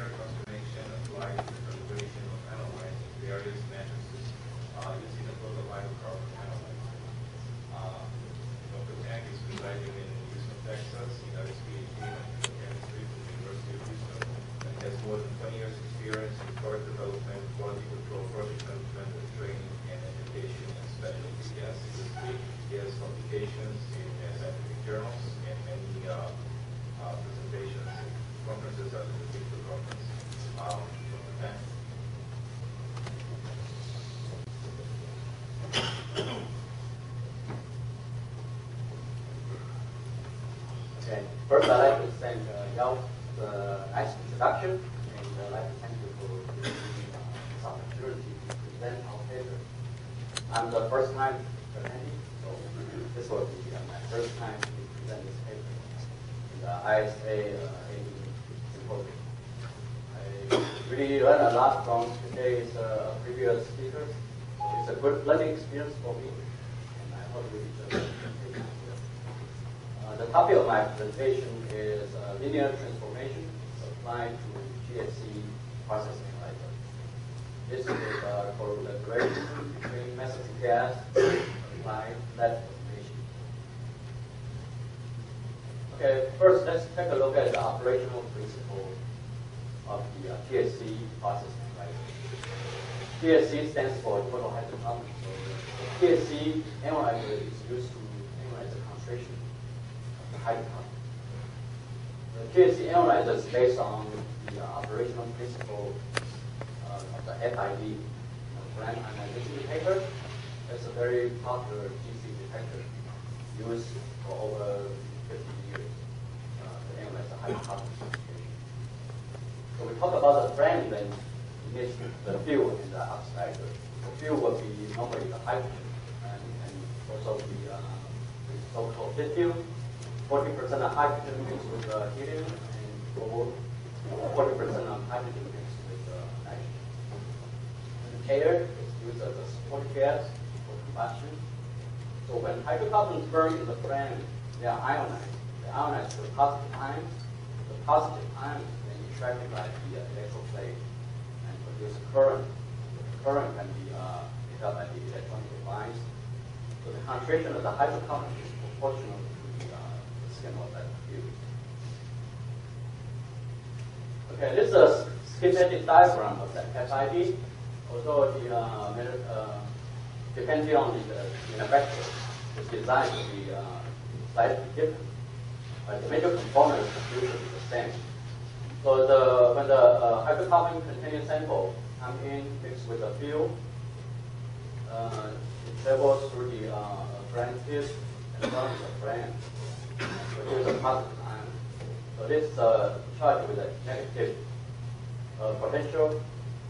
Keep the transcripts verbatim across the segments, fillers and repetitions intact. long-term conservation of life and the preservation of analyzing various matrices uh, using the global biocarbon analyzer. Uh, Doctor Tang is residing in Houston, Texas. He got his PhD in chemistry from the University of Houston and has more than twenty years experience in product development, quality control, project management, and training and education, and specialty gas industry. He has publications in uh, scientific journals and many uh, uh, presentations and conferences at the Victor Conference. Um, Okay. First, I'd like to thank uh, Yao for the nice introduction, and I'd like to thank you for giving me uh, this opportunity to present our paper. I'm the first time presenting, so this will be uh, my first time to present this paper in the I S A uh, A M D symposium. I really learned a lot from today's uh, previous speakers. It's a good learning experience for me, and I hope you enjoy it. The topic of my presentation is uh, linear transformation applied to T S C process analyzer. This is a collaboration between Matheson Gas and applied lead formation. Okay, first let's take a look at the operational principle of the uh, T S C process analyzer. T S C stands for total hydrocarbon. So the T S C analyzer is used to analyze the concentration. The T S C analyzer is based on the uh, operational principle uh, of the F I D, plant identity detector. It's a very popular G C detector used for over fifty years uh, to analyze the hydrocarbon concentration. So we talk about the brand length in this, the fuel and the oxidizer. The fuel will be normally the hydrogen and, and also the, uh, the so-called pit fuel. forty percent of hydrogen mixed with uh, helium, and forty percent of hydrogen mixed with uh, nitrogen. And the air is used as a support gas for combustion. So when hydrocarbons burn in the flame, they are ionized. They are ionized with positive ions. The positive ions then attracted by the electroplate and produce a current. The current can be uh, picked up by the electronic device. So the concentration of the hydrocarbon is proportional. Okay, this is a schematic diagram of the F I D, although the, uh, uh, depending on the uh, manufacturer, the design will be uh, slightly different, but the major component is usually the same. So the, when the uh, hydrocarbon containing sample comes in mixed with the fuel, uh, it travels through the uh, brand tube and down to the brand. Produce a positive ion. So this uh, charge with a negative uh, potential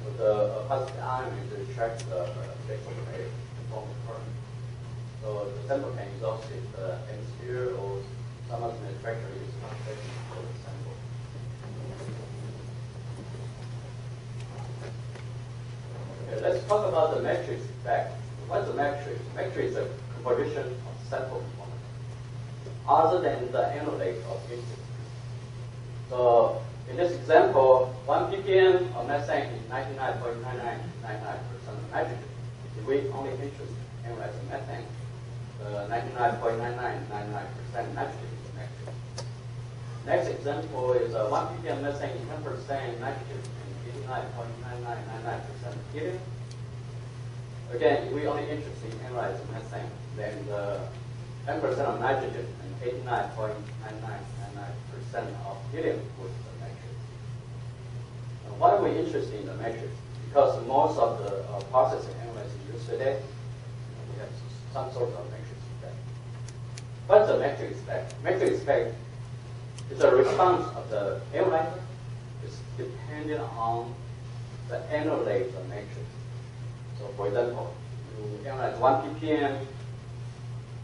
with the uh, positive ion is attract the electroplate to form the current. So the sample can exhaust the atmosphere or some of the manufacturer is contracting for the sample. Okay, let's talk about the matrix effect. What's a matrix? Matrix is a composition of sample components other than the analyte of it. So in this example, one P P M of methane is ninety-nine point nine nine nine nine percent of nitrogen. If we only interest analyze the methane, the ninety-nine point nine nine nine nine percent nitrogen is negative. Next example is uh, one P P M methane is ten percent nitrogen and eighty-nine point nine nine nine nine percent helium. Again, if we only interest in analyze the methane, then the ten percent of nitrogen and eighty-nine point nine nine nine nine percent of helium was the matrix. Now, why are we interested in the matrix? Because most of the uh, processing analysis used today, we have some sort of matrix effect. What is the matrix effect? Matrix effect is a response of the analyzer. It's dependent on the analyte of the matrix. So, for example, you analyze one P P M.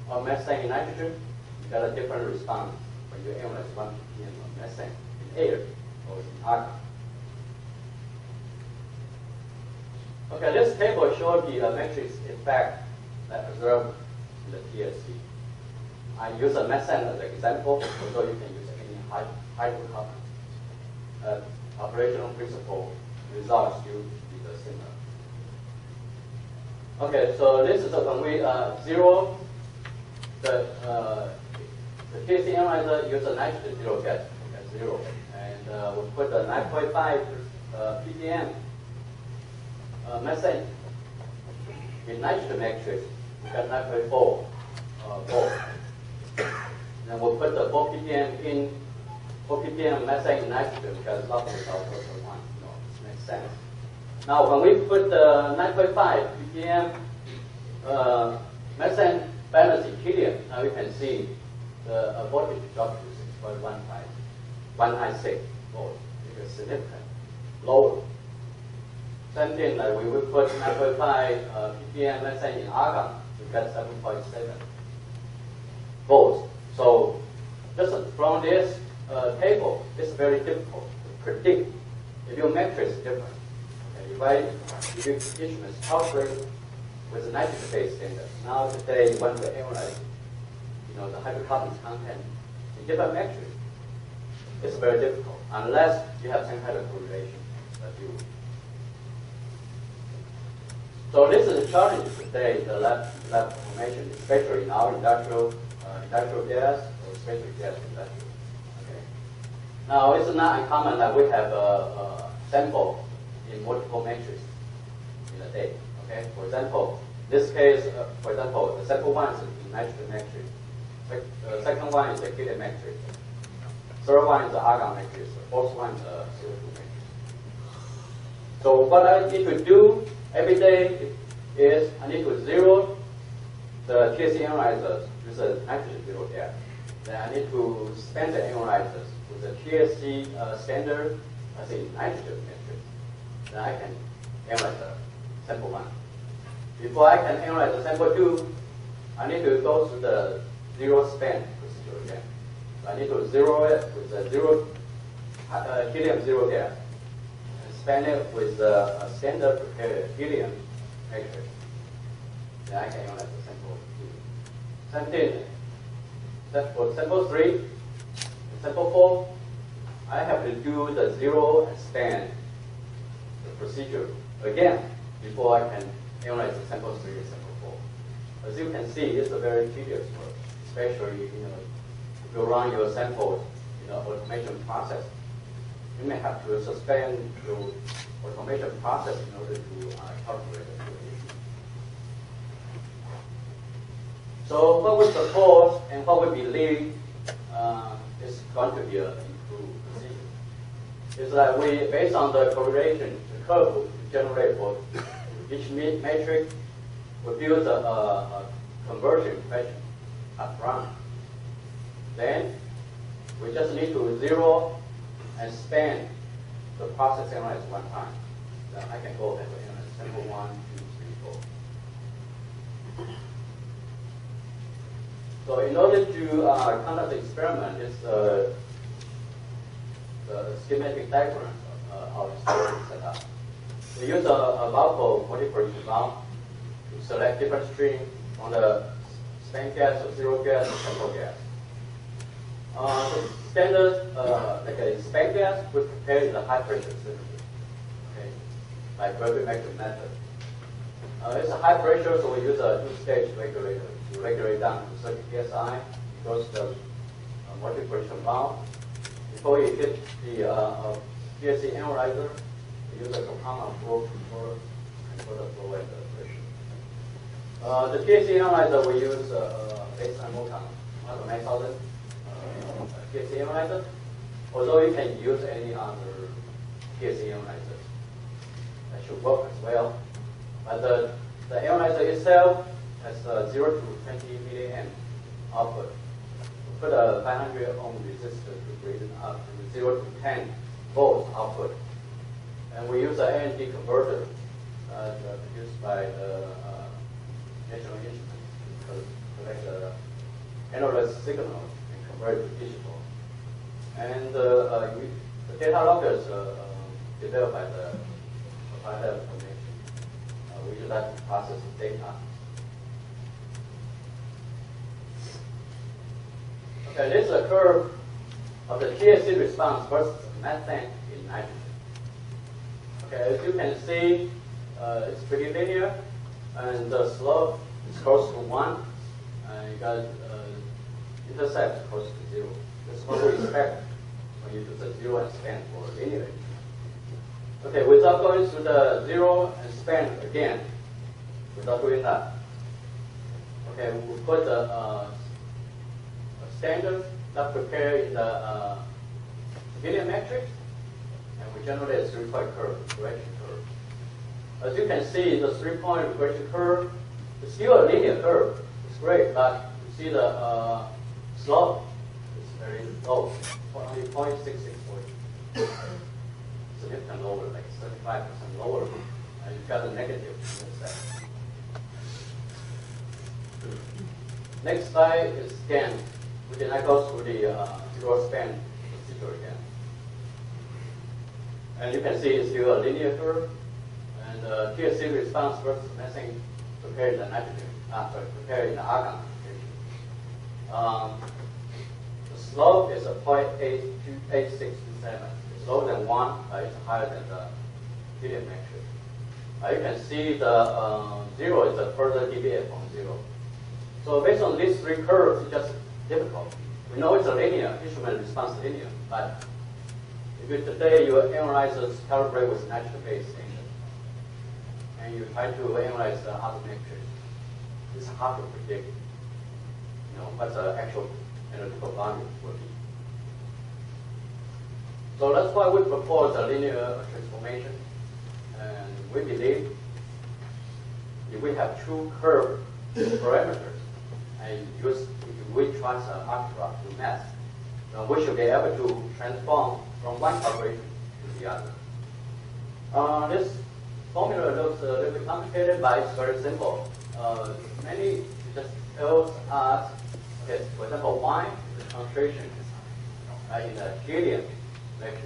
Or methane in nitrogen, you got a different response when you analyze one P P M of methane in air or in argon. Okay, this table shows the uh, matrix effect that observed in the T S C. I use a methane as an example, although you can use any hydrocarbon. Uh, operational principle, results still be the same. Okay, so this is the, when we uh, zero the uh, the T S C analyzer uses nitrogen zero gas at zero, and uh, we put the nine point five uh, ppm uh, methane in nitrogen matrix. We got nine point four uh, volt. And we put the four ppm in four ppm methane in nitrogen because nothing is out of one. No, this makes sense. Now, when we put the nine point five ppm uh, methane balance in helium, now you can see the uh, voltage drop to six point one nine six volt. It is significant, lower. Same thing, like we would put nine point five uh, ppm methane in argon, we got seven point seven volts. So, just from this uh, table, it's very difficult to predict if your matrix is different. If I do instruments calculate with the nitrogen base standard. Now today you want to analyze, you know, the hydrocarbon content in different metrics. It's very difficult unless you have some kind of correlation that you. So this is a challenge today. The lab lab formation, especially in our industrial uh, industrial gas or especially gas industrial. Okay. Now it's not uncommon that we have a, a sample in multiple matrices in a day. Okay, for example, this case, uh, for example, the sample one is in nitrogen matrix, the uh, second one is the helium matrix, third one is the argon matrix, the fourth one is the C O two matrix. So what I need to do every day is I need to zero the T S C analyzers with the nitrogen zero gas. Then I need to spend the analyzers with the T S C uh, standard, I think nitrogen matrix. Then I can analyze the sample one. Before I can analyze the sample two, I need to go through the zero span procedure again. So I need to zero it with the zero uh, helium zero gas, and span it with the uh, standard prepared helium matrix. Then I can analyze the sample two. Same thing. For sample three, and sample four, I have to do the zero and span procedure again before I can analyze the sample three and sample four. As you can see, it's a very tedious work, especially you know if you run your sample you know automation process. You may have to suspend your automation process in order to uh, calculate the issue. So what we support and what we believe uh, is going to be an improved procedure is that we, based on the correlation curve to generate for each matrix, we build a, a, a conversion equation up front. Then we just need to zero and span the process analyze one time. Then I can go ahead and analyze sample one, two, three, four. So in order to uh, conduct the experiment, it's uh, the schematic diagram of our setup. We use a, a Mocon multiple valve to select different stream on the span gas, or zero gas, or sample gas. Uh, so standard, uh, like a span gas, we prepare in the high pressure cylinder, okay, by gravimetric method. Uh, it's a high pressure, so we use a two-stage regulator to regulate down to thirty P S I. It goes to the uh, multiple valve. Before you hit the uh, uh, T S C analyzer, we use a compound flow controller and for the flow and the pressure. Uh, the T S C analyzer we use uh, based on Mocon, Mocon nine thousand uh, T S C analyzer, although you can use any other T S C analyzers. That should work as well. But the, the analyzer itself has uh, zero to twenty milliamp output. We put a five hundred ohm resistor to bring it up to zero to ten. Both output, and we use the A M D converter uh, produced by the uh, National Instruments to collect the analog signal and convert it to digital. And uh, uh, we, the data loggers uh, uh, developed by the provider information. Uh, we use that to process the data. Okay, this is a curve of the T S C response versus methane in nitrogen. Okay, as you can see, uh, it's pretty linear, and the slope is close to one, and you got uh, intercept close to zero. That's what we expect when you do the zero and span for linear. Okay, without going through the zero and span again, without doing that. Okay, we put the uh, standard that prepared in the uh, billion metric, and we generate a three-point curve, regression curve. As you can see, the three-point regression curve is still a linear curve. It's great, but you see the uh, slope is very low, only zero point six six four. Significant lower, like thirty-five percent lower, and you've got a negative intercept. Next slide is scan. We can now go through the uh, zero span procedure again. And you can see it's still a linear curve. And uh, T S C response versus messing prepared in the nitrogen, uh, sorry, prepared in the argon concentration. Um, the slope is a zero point eight six two seven. It's lower than one, uh, it's higher than the helium metric. Uh, you can see the uh, zero is a further deviation from zero. So based on these three curves, it's just difficult. We know it's a linear, instrument response linear, but if you today you analyze this calibrate with natural phase engine, and you try to analyze the other metrics, it's hard to predict, you know, what the actual analytical value will be. So that's why we propose a linear transformation, and we believe if we have true curve parameters, and use, if we transfer algebra to math, then we should be able to transform from one operation to the other. Uh, this formula looks a little bit complicated, but it's very simple. Uh, many just tells us, okay, for example, Y is the concentration uh, in the helium metric.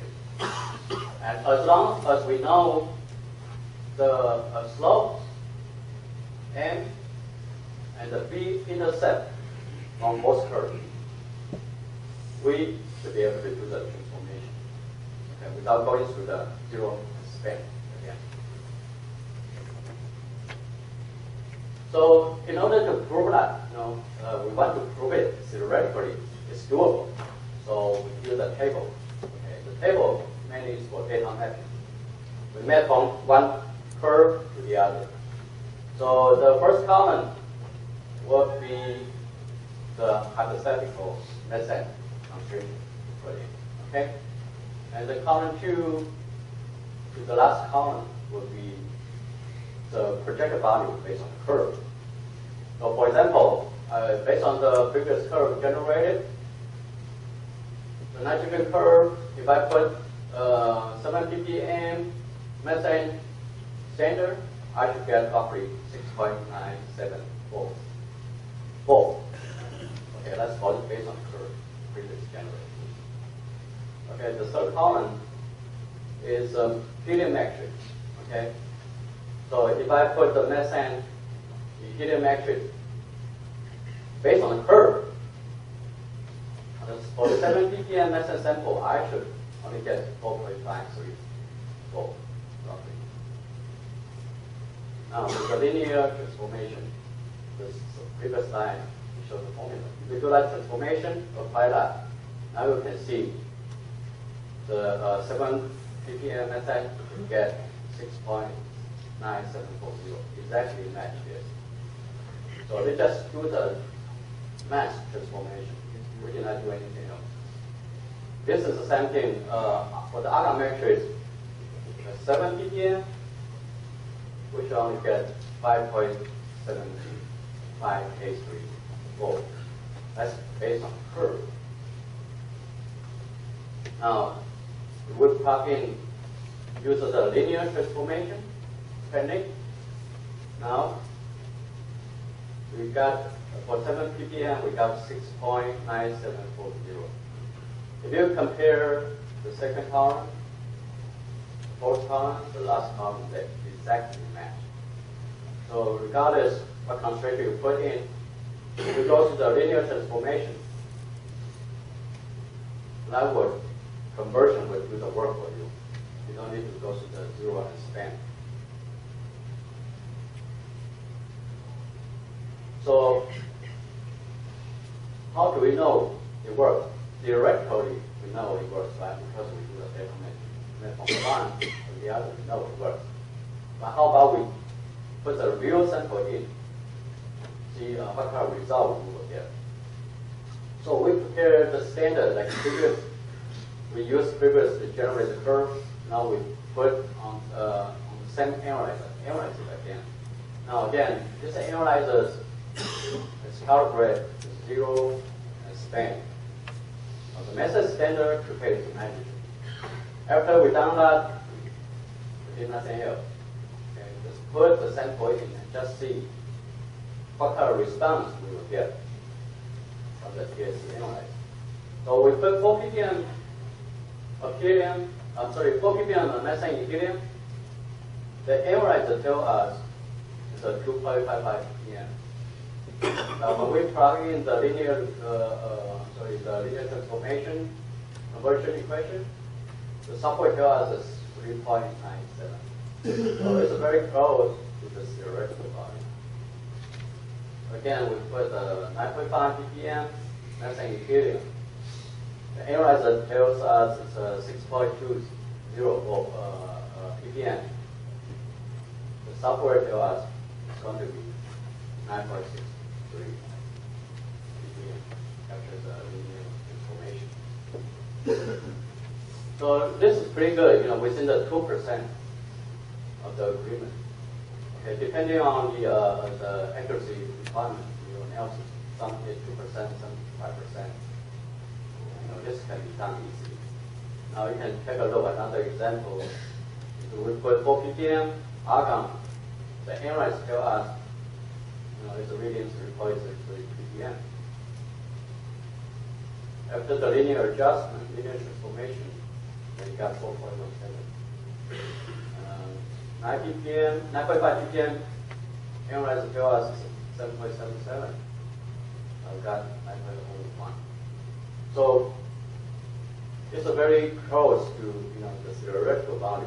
And as long as we know the uh, slope, M, and the B intercept on both curves, we should be able to do the transformation, okay, without going through the zero span again. So in order to prove that, you know, uh, we want to prove it theoretically, it's doable. So we use the table. Okay, the table mainly is for data mapping. We map from one curve to the other. So the first column would be the hypothetical methane concentration for it, okay? And the column two to the last column would be the projected value based on the curve. So for example, uh, based on the previous curve generated, the nitrogen curve, if I put uh, seven P P M methane standard, I should get roughly six point nine seven volts. Four. Okay, that's all based on the curve previous generated. Okay, the third column is um, helium metric. Okay, so if I put the methane in helium metric based on the curve, for the seven P P M methane sample, I should only get four point five three volts roughly. Now, with the linear transformation, this previous slide shows the formula. If we do that transformation, apply that, now you can see the uh, seven P P M methane you get six point nine seven four zero, exactly match this. So we just do the mass transformation. We did not do anything else. This is the same thing uh, for the other matrix. seven P P M, which only get five point seven five eight three volts. That's based on curve. Now, we plug in uses a linear transformation technique. Now, we got for seven P P M we got six point nine seven four zero. If you compare the second column, the fourth column, the last column, they exactly match. So regardless what concentration you put in, if you go to the linear transformation, that would conversion would do the work for you. You don't need to go to the zero and span. So how do we know it works? Theoretically, we know it works, right? Because we do the same measurement from one to the other, we know it works. But how about we put the real sample in, see uh, what kind of result we will get? So we prepare the standard like previous. We use previous to generate the curve. Now we put on, uh, on the same analyzer, analyze it again. Now again, this analyzer is calibrated to zero and span. Now the method standard prepared to measure. After we done that, we did nothing else. Okay, just put the sample in and just see what kind of response we will get from the T S C analyzer. So we put four P P M of helium, I'm sorry, four P P M of methane in helium. The analyzer tells us it's a two point five five P P M. Now when we plug in the linear, uh, uh, sorry, the linear transformation conversion equation, the software tells us it's three point nine seven. So it's very close to the theoretical value. Again, we put the nine point five P P M methane in helium. The analyzer tells us it's a six point two zero volt uh, uh, P P M. The software tells us it's going to be nine point six three P P M after the linear information. So this is pretty good, you know, within the two percent of the agreement. Okay, depending on the, uh, the accuracy requirement, your analysis, some is two percent, some five percent. This can be done easily. Now you can take a look at another example. We put four P P M argon. The analysts tell us, you know, it's a reading three point six three P P M. After the linear adjustment, linear transformation, then you got four point one seven. Um, nine P P M, nine point five P P M, analysts tell us seven point seven seven. I've got nine point zero one. So it's a very close to, you know, the theoretical value.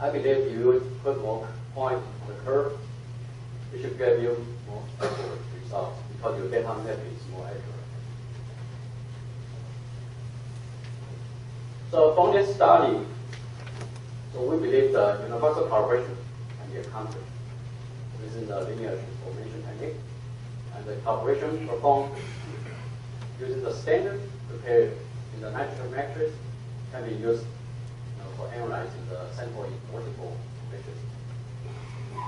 I believe if you put more points on the curve, it should give you more accurate results because your data map is more accurate. So from this study, so we believe that universal calibration can be accomplished within the linear transformation technique, and the calibration performed using the standard prepared in the nitrogen matrix can be used, you know, for analyzing the sample in multiple matrices.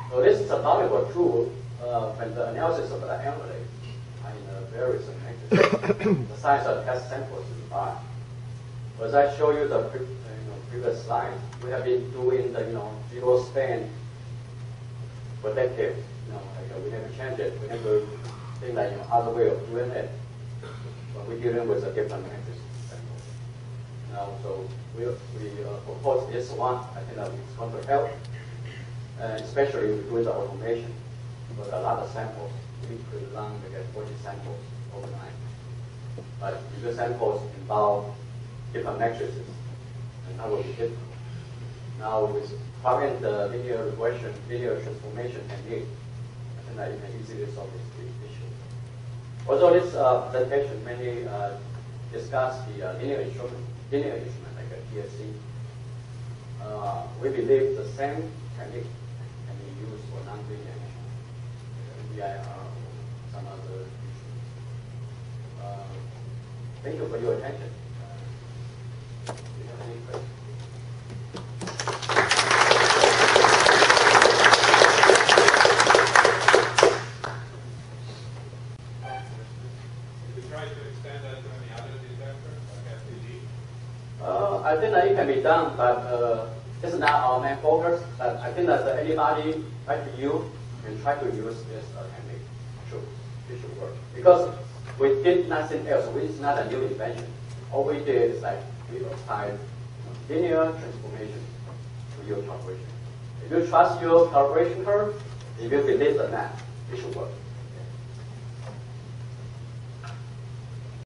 So this is a valuable tool uh, when the analysis of the analytes are in the various matrices. The size of test samples is large. As I show you the pre you know, previous slide, we have been doing the you know zero span for decades. You know, like, we never changed it. We never think that you know other way of doing it. But we're dealing with a different matrix sample. Now, so we, we uh, propose this one. I think that it's going to help, uh, especially we do the automation with a lot of samples. We could run we get forty samples overnight. But the samples involve different matrices, and that will be different. Now, with having the linear regression, linear transformation technique, I think that you can easily solve this issue. Although this uh, presentation mainly uh, discussed the uh, linear instrument, linear instrument like a T S C, uh, we believe the same technique can be used for non-linear instruments, V I R or some other instruments. Uh, thank you for your attention. Uh, do you have any questions? I think that it can be done, but uh, it's not our main focus. But I think that anybody like you can try to use this uh, technique. Sure, it should work. Because we did nothing else. We, it's not a new invention. All we did is like we applied linear transformation to your calculation. If you trust your calculation curve, if you believe the math, it should work.